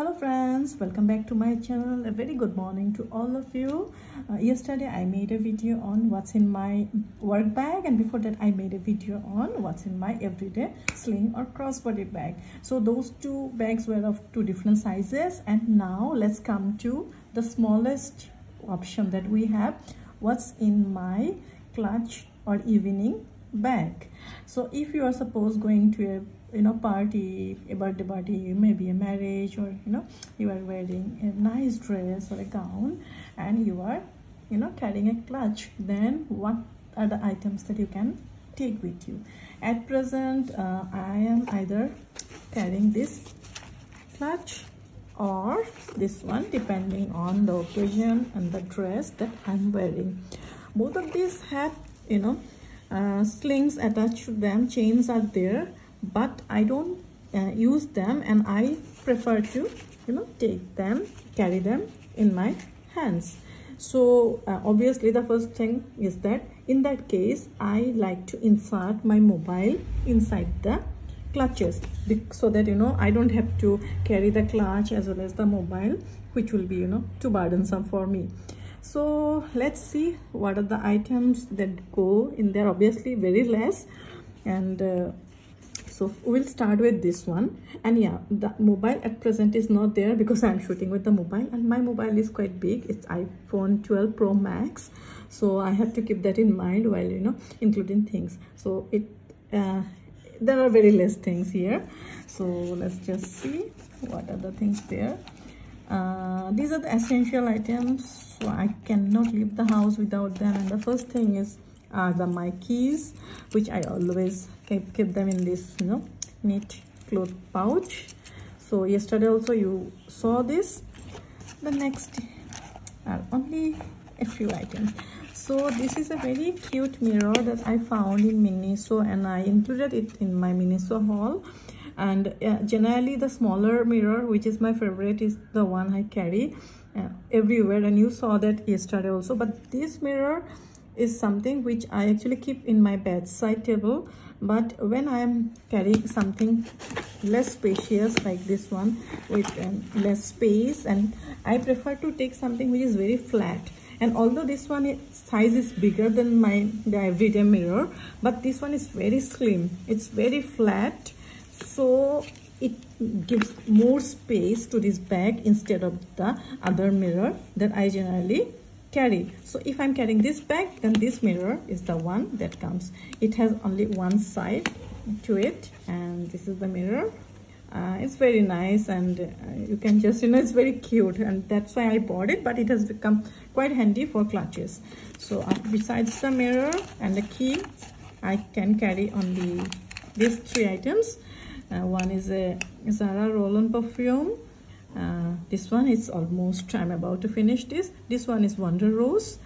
Hello friends, welcome back to my channel. A very good morning to all of you. Yesterday I made a video on what's in my work bag, and before that I made a video on what's in my everyday sling or crossbody bag. So those two bags were of two different sizes, and now let's come to the smallest option that we have, what's in my clutch or evening bag. So if you are going to a party, a birthday party, maybe a marriage, or you are wearing a nice dress or a gown, and you are carrying a clutch, then what are the items that you can take with you? At present I am either carrying this clutch or this one, depending on the occasion and the dress that I'm wearing. Both of these have slings attached to them, chains are there, but I don't use them, and I prefer to take them, carry them in my hands. So obviously the first thing is that in that case I like to insert my mobile inside the clutches, so that I don't have to carry the clutch as well as the mobile, which will be too burdensome for me. So let's see what are the items that go in there. Obviously very less, and so we'll start with this one. And yeah, the mobile at present is not there because I'm shooting with the mobile, and my mobile is quite big. It's iPhone 12 Pro Max. So I have to keep that in mind while, including things. So there are very less things here. So let's just see what are the things there. These are the essential items. So I cannot leave the house without them. And the first thing are my keys, which I always keep them in this neat cloth pouch. So yesterday also you saw this. The next are only a few items. So this is a very cute mirror that I found in Miniso, and I included it in my Miniso haul. And generally the smaller mirror, which is my favorite, is the one I carry everywhere, and you saw that yesterday also. But this mirror is something which I actually keep in my bedside table, but when I am carrying something less spacious like this one with less space, and I prefer to take something which is very flat. And although this one size is bigger than the everyday mirror, but this one is very slim, it's very flat, so it gives more space to this bag instead of the other mirror that I generally carry. So if I'm carrying this bag, then this mirror is the one that comes. It has only one side to it, and this is the mirror. It's very nice, and you can just it's very cute, and that's why I bought it. But it has become quite handy for clutches. So besides the mirror and the key, I can carry only these three items. One is a Zara roll-on perfume. This one is almost, I'm about to finish this. This one is Wonder Rose,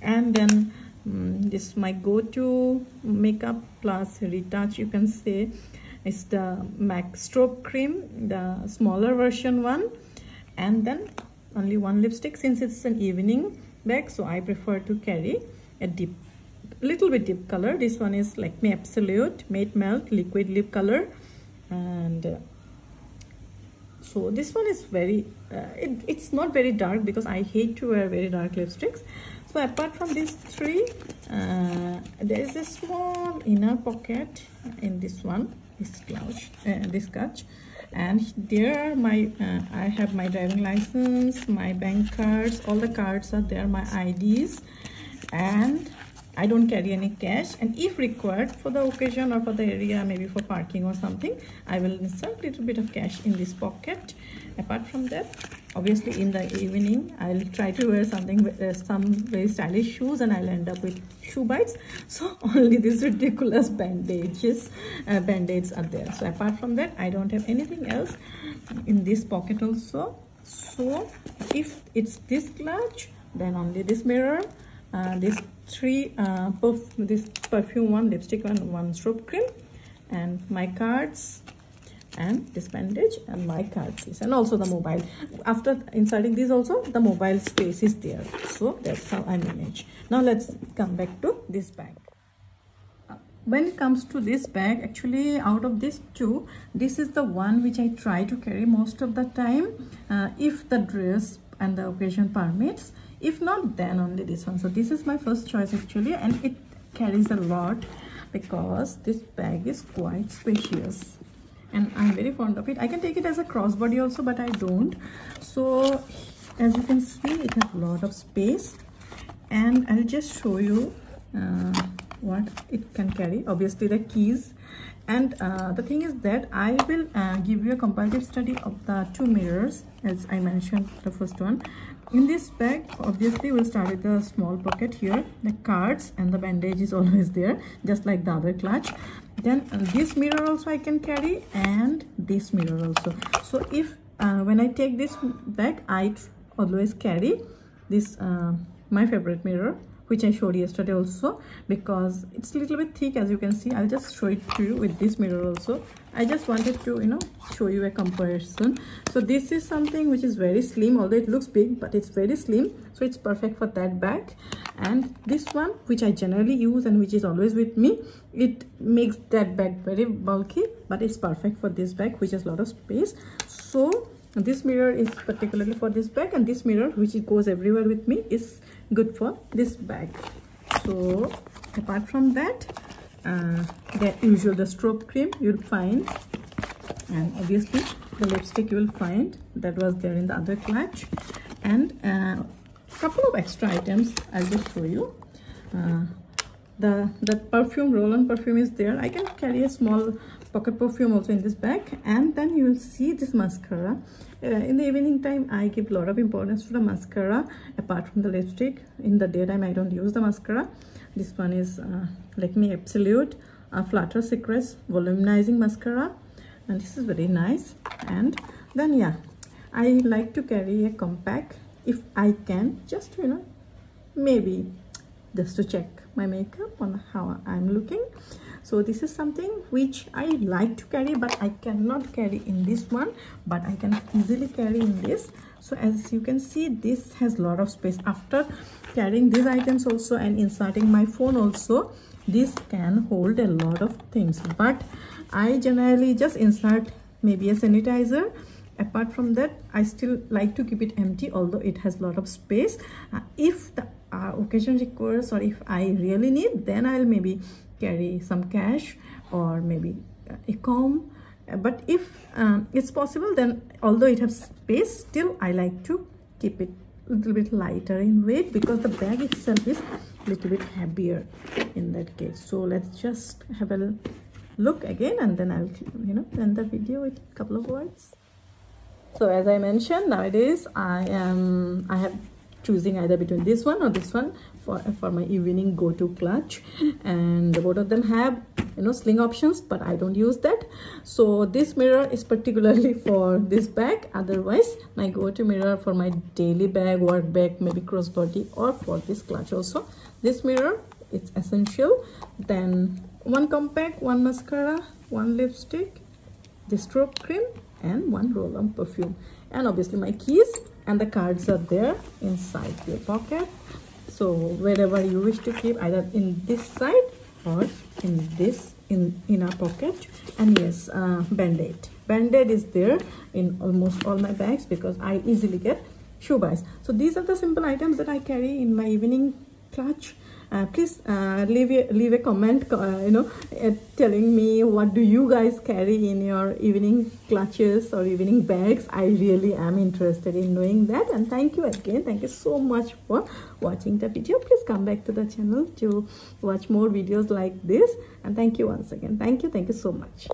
and then this my go-to makeup plus retouch, you can say, is the Mac Strobe Cream, the smaller version one. And then only one lipstick, since it's an evening bag, so I prefer to carry a little bit deep color. This one is Like Me Absolute Mate Melt liquid lip color, and so this one is very, it's not very dark, because I hate to wear very dark lipsticks. So apart from these three, there is a small inner pocket in this one, this clutch, and there I have my driving license, my bank cards, all the cards are there, my IDs, and I don't carry any cash. And if required for the occasion or for the area, maybe for parking or something, I will insert a little bit of cash in this pocket. Apart from that, obviously in the evening I'll try to wear something with some very stylish shoes, and I'll end up with shoe bites. So only these ridiculous band-aids are there. So apart from that, I don't have anything else in this pocket also. So if it's this clutch, then only this mirror, this three this perfume one, lipstick one, one strobe cream, and my cards, and this bandage, and my card piece, and also the mobile. After inserting these also, the mobile space is there, so that's how I manage. Now let's come back to this bag. when it comes to this bag, actually out of these two, this is the one which I try to carry most of the time, if the dress and the occasion permits. If not, then only this one. So this is my first choice actually, and it carries a lot because this bag is quite spacious and I'm very fond of it. I can take it as a crossbody also, but I don't. So as you can see, it has a lot of space, and I'll just show you what it can carry. Obviously the keys, and the thing is that I will give you a comparative study of the two mirrors, as I mentioned the first one. In this bag, obviously we'll start with the small pocket here, the cards and the bandage is always there, just like the other clutch. Then this mirror also I can carry, and this mirror also. So if when I take this bag, I always carry this my favorite mirror, which I showed yesterday also, because it's a little bit thick, as you can see. I'll just show it to you with this mirror also. I just wanted to, you know, show you a comparison. So this is something which is very slim, although it looks big, but it's very slim. So it's perfect for that bag. And this one, which I generally use and which is always with me, it makes that bag very bulky, but it's perfect for this bag, which has a lot of space. So this mirror is particularly for this bag, and this mirror, which it goes everywhere with me, is good for this bag. So apart from that, the usual, the strobe cream you'll find, and obviously the lipstick you will find, that was there in the other clutch, and couple of extra items I'll just show you. The perfume, roll-on perfume is there. I can carry a small pocket perfume also in this bag. And then you will see this mascara. In the evening time, I give a lot of importance to the mascara, apart from the lipstick. In the daytime, I don't use the mascara. This one is Like Me Absolute a Flutter Secrets Volumizing Mascara, and this is very nice. And then yeah, I like to carry a compact if I can, just, you know, maybe just to check my makeup on how I'm looking. So this is something which I like to carry, but I cannot carry in this one, but I can easily carry in this. So as you can see, this has a lot of space. After carrying these items also and inserting my phone also, this can hold a lot of things, but I generally just insert maybe a sanitizer. Apart from that, I still like to keep it empty, although it has a lot of space. If the occasion requires, or if I really need, then I'll maybe carry some cash or maybe a comb. But if it's possible, then although it has space, still I like to keep it a little bit lighter in weight, because the bag itself is a little bit heavier in that case. So let's just have a look again, and then I'll, you know, end the video with a couple of words. So as I mentioned, nowadays I have choosing either between this one or this one for my evening go-to clutch, and both of them have, you know, sling options, but I don't use that. So this mirror is particularly for this bag. Otherwise, my go-to mirror for my daily bag, work bag, maybe crossbody, or for this clutch also. This mirror, it's essential. Then one compact, one mascara, one lipstick, the strobe cream, and one roll-on perfume, and obviously my keys and the cards are there inside your pocket. So wherever you wish to keep, either in this side or in this inner pocket. And yes, band-aid is there in almost all my bags, because I easily get shoe buys. So these are the simple items that I carry in my evening clutch. Please leave a comment, you know, telling me what do you guys carry in your evening clutches or evening bags. I really am interested in knowing that. And thank you again. Thank you so much for watching the video. Please come back to the channel to watch more videos like this. And thank you once again. Thank you. Thank you so much.